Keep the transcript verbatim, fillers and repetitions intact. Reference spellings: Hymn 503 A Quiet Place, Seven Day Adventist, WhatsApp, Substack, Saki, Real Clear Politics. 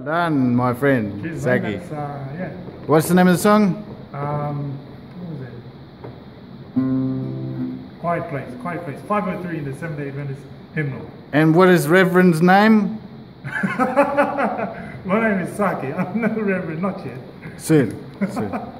Well done, my friend, She's Saki. Uh, yeah. What's the name of the song? Um, what was it? Quiet Place, Quiet Place. five oh three in the Seven Day Adventist hymnal. And what is Reverend's name? My name is Saki. I'm no Reverend, not yet. Soon, soon.